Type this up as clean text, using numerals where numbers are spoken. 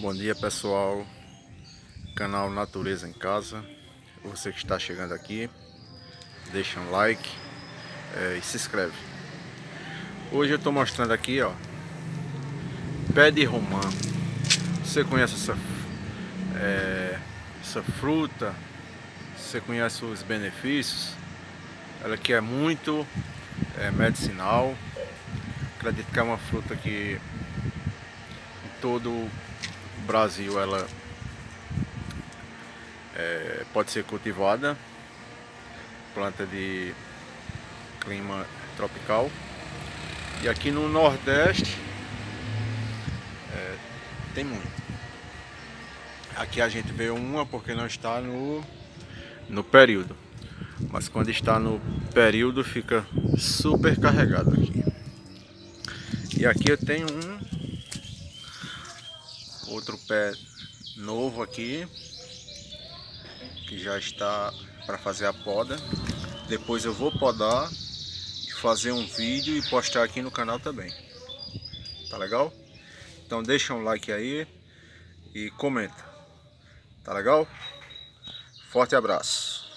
Bom dia, pessoal, canal Natureza em Casa. Você que está chegando aqui, deixa um like e se inscreve. Hoje eu estou mostrando aqui, ó, pé de romã. Você conhece essa fruta? Você conhece os benefícios? Ela aqui é muito medicinal. Acredito que é uma fruta que em todo o Brasil ela pode ser cultivada, planta de clima tropical, e aqui no Nordeste tem muito. Aqui a gente vê uma porque não está no período, mas quando está no período fica super carregado aqui. E aqui eu tenho outro pé novo aqui, que já está para fazer a poda. Depois eu vou podar e fazer um vídeo e postar aqui no canal também. Tá legal? Então deixa um like aí e comenta. Tá legal? Forte abraço.